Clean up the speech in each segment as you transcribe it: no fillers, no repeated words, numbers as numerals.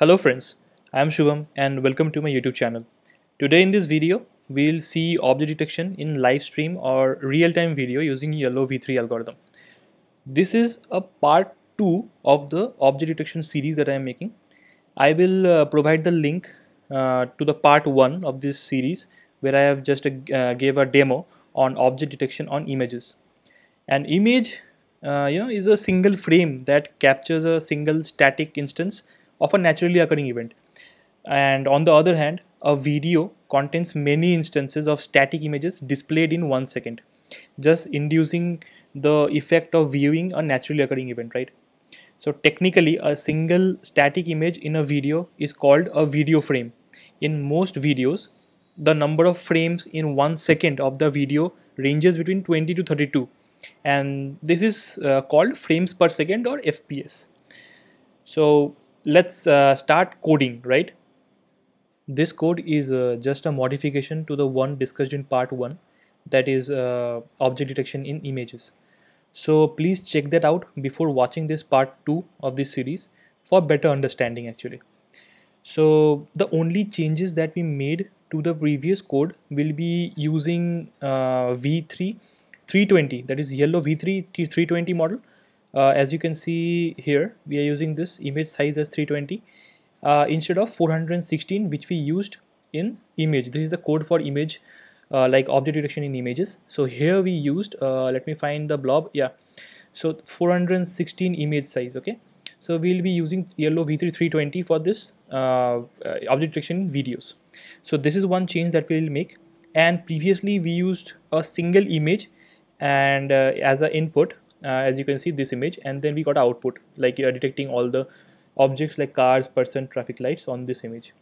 Hello friends, I am Shubham and welcome to my YouTube channel. Today in this video, we'll see object detection in live stream or real-time video using YOLOv3 algorithm. This is a part 2 of the object detection series that I am making. I will provide the link to the part 1 of this series where I have just gave a demo on object detection on images. An image is a single frame that captures a single static instance of a naturally occurring event, and on the other hand a video contains many instances of static images displayed in 1 second, just inducing the effect of viewing a naturally occurring event, right? So technically a single static image in a video is called a video frame. In most videos the number of frames in 1 second of the video ranges between 20 to 32 and this is called frames per second or FPS. So let's start coding, right? This code is just a modification to the one discussed in part 1, that is object detection in images. So please check that out before watching this part 2 of this series for better understanding actually. So the only changes that we made to the previous code will be using V3 320, that is YOLOv3 320 model. As you can see here, we are using this image size as 320 instead of 416 which we used in image. This is the code for image, like object detection in images. So here we used, let me find the blob, yeah, so 416 image size, okay. So we'll be using YOLOv3 320 for this object detection in videos. So this is one change that we will make, and previously we used a single image and as an input. As you can see, this image, and then we got output like you are detecting all the objects like cars, person, traffic lights on this image.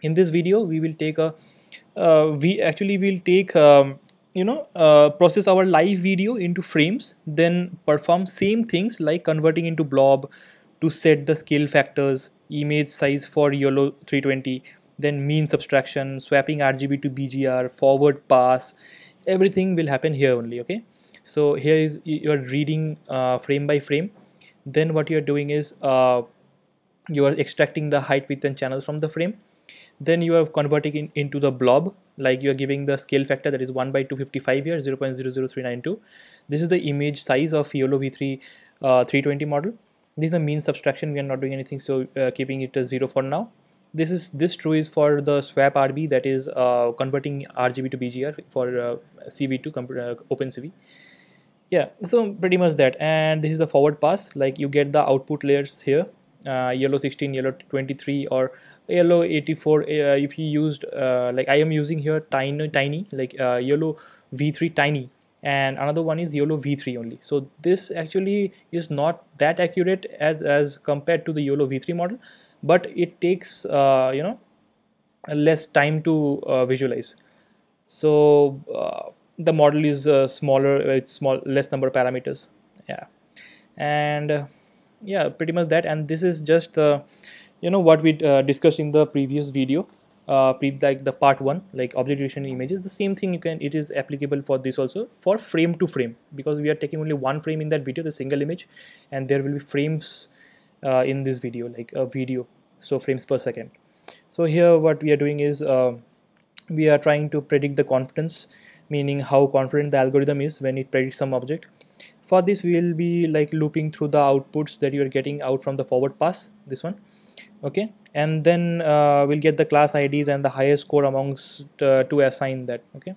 In this video we will take a process our live video into frames, then perform same things like converting into blob to set the scale factors, image size for YOLOv3 320, then mean subtraction, swapping RGB to BGR, forward pass, everything will happen here only, okay. So here is you are reading frame by frame, then what you are doing is you are extracting the height, width and channels from the frame, then you are converting into the blob, like you are giving the scale factor, that is 1/255 here, 0.00392. This is the image size of YOLOv3 320 model. This is the mean subtraction, we are not doing anything, so keeping it as 0 for now. This true is for the swap RB, that is converting RGB to BGR for CV2 OpenCV. Yeah, so pretty much that. And this is the forward pass, like you get the output layers here, YOLO16, YOLO23 or YOLO84. If you used like I am using here tiny, like YOLOv3 tiny, and another one is YOLOv3 only. So this actually is not that accurate as compared to the YOLOv3 model, but it takes less time to visualize. So the model is smaller, it's less number of parameters, yeah. And yeah, pretty much that. And this is just what we discussed in the previous video, like the part 1, like object detection in images. The same thing it is applicable for this also, for frame to frame, because we are taking only one frame in that video, the single image, and there will be frames in this video, like a video, so frames per second. So here what we are doing is we are trying to predict the confidence, meaning how confident the algorithm is when it predicts some object. For this we will be like looping through the outputs that you are getting out from the forward pass, this one, okay. And then we'll get the class IDs and the highest score amongst to assign that, okay.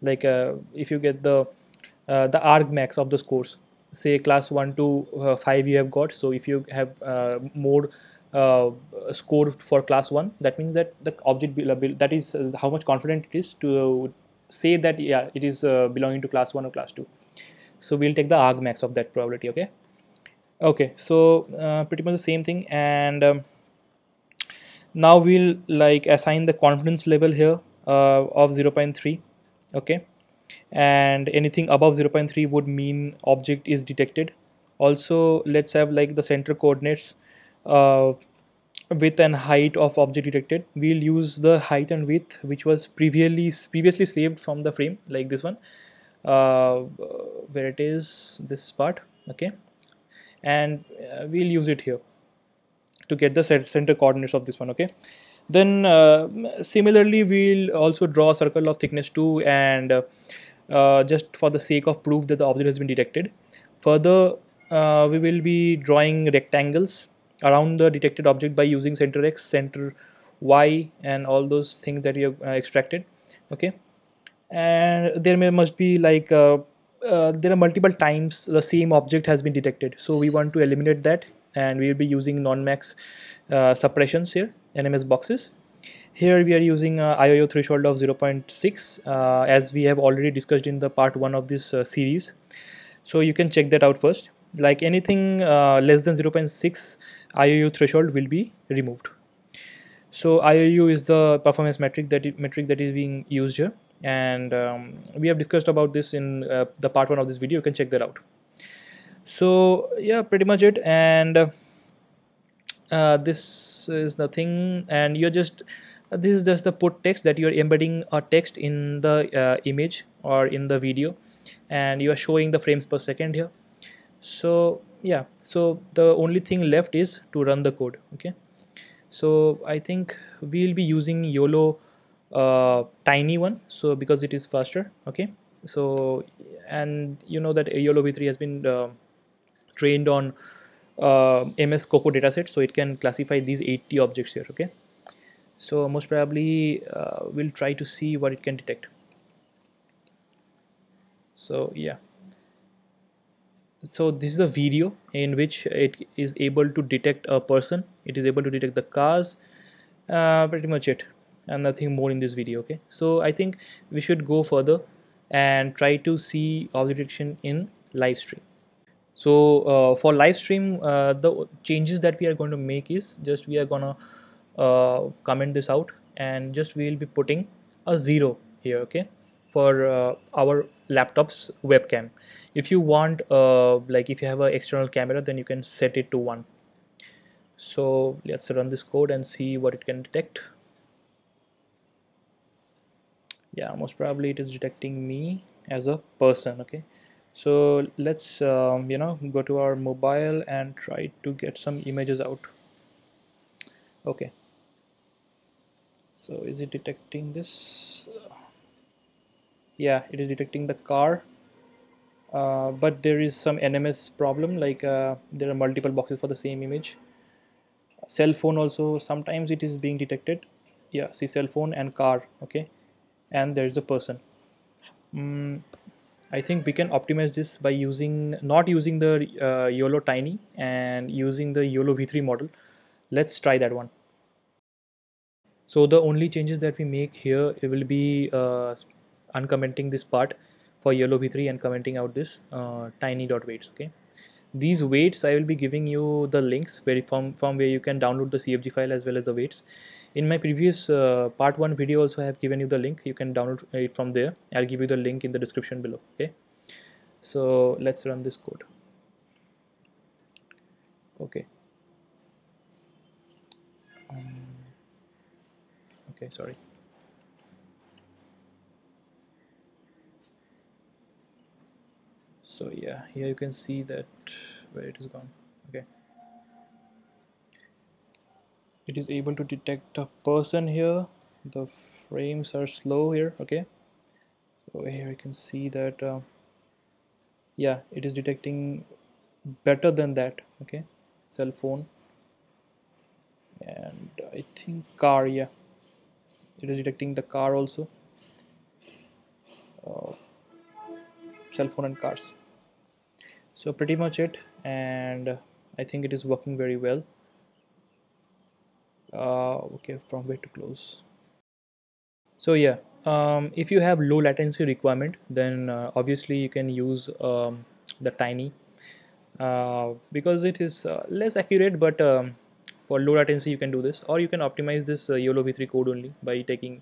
Like if you get the argmax of the scores, say class 1 to 5 you have got, so if you have more score for class 1, that means that the object that is how much confident it is to say that yeah, it is belonging to class 1 or class 2. So we'll take the argmax of that probability, okay. Okay, so pretty much the same thing. And now we'll like assign the confidence level here of 0.3, okay. And anything above 0.3 would mean object is detected. Also let's have like the center coordinates, width and height of object detected. We'll use the height and width which was previously saved from the frame, like this one, where it is, this part, okay. And we'll use it here. to get the center coordinates of this one. Okay, then similarly we'll also draw a circle of thickness 2, and just for the sake of proof that the object has been detected. Further, we will be drawing rectangles around the detected object by using center X, center Y, and all those things that you have extracted. Okay, and there must be like there are multiple times the same object has been detected, so we want to eliminate that, and we will be using non-max suppressions here, NMS boxes. Here we are using IOU threshold of 0.6, as we have already discussed in the part 1 of this series, so you can check that out first. Like anything less than 0.6, IOU threshold will be removed. So IOU is the performance metric that is being used here, and we have discussed about this in the part 1 of this video. You can check that out. So yeah, pretty much it, and this is nothing, and you're just, this is just the put text that you're embedding a text in the image or in the video, and you are showing the frames per second here. So yeah, so the only thing left is to run the code. Okay, so I think we'll be using YOLO tiny one, so because it is faster. Okay, so, and you know that YOLOv3 has been trained on ms coco dataset, so it can classify these 80 objects here. Okay, so most probably we'll try to see what it can detect. So yeah, so this is a video in which it is able to detect a person, it is able to detect the cars, pretty much it, and nothing more in this video. Okay, so I think we should go further and try to see object detection in live stream. So for live stream, the changes that we are going to make is just we are gonna comment this out, and just we will be putting a 0 here. Okay, for our laptop's webcam. If you want like if you have an external camera, then you can set it to 1. So let's run this code and see what it can detect. Yeah, most probably it is detecting me as a person. Okay, so let's you know, go to our mobile and try to get some images out. Okay, so is it detecting this? Yeah, it is detecting the car, but there is some NMS problem, like there are multiple boxes for the same image. Cell phone also, sometimes it is being detected. Yeah, see, cell phone and car. Okay, and there is a person. I think we can optimize this by using, not using the YOLO tiny and using the YOLOv3 model. Let's try that one. So the only changes that we make here, it will be uncommenting this part for YOLOv3 and commenting out this tiny.weights. Okay, these weights I will be giving you the links where from where you can download the CFG file as well as the weights. In my previous part 1 video also I have given you the link, you can download it from there. I'll give you the link in the description below. Okay, so let's run this code. Okay, okay, sorry. So yeah, here you can see that where it is gone. Okay, it is able to detect a person here. The frames are slow here. Okay, so here you can see that yeah, it is detecting better than that. Okay, cell phone and I think car. Yeah, it is detecting the car also. Cell phone and cars. So pretty much it, and I think it is working very well. Okay, from where to close. So yeah, if you have low latency requirement, then obviously you can use the tiny, because it is less accurate, but for low latency you can do this, or you can optimize this YOLOv3 code only by taking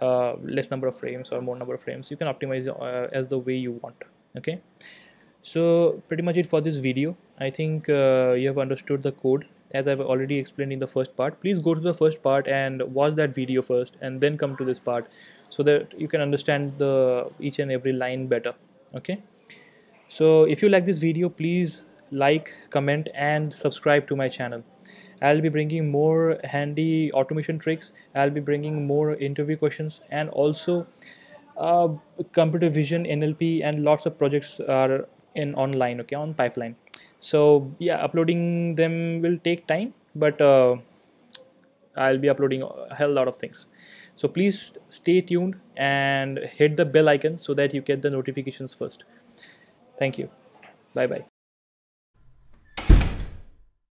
less number of frames or more number of frames. You can optimize as the way you want. Okay, so pretty much it for this video. I think you have understood the code, as I've already explained in the first part. Please go to the first part and watch that video first, and then come to this part, so that you can understand the each and every line better. Okay, so if you like this video, please like, comment and subscribe to my channel. I'll be bringing more handy automation tricks, I'll be bringing more interview questions, and also computer vision, NLP, and lots of projects are in online, okay, on pipeline. So yeah, uploading them will take time, but I'll be uploading a hell lot of things. So please stay tuned and hit the bell icon so that you get the notifications first. Thank you. Bye bye.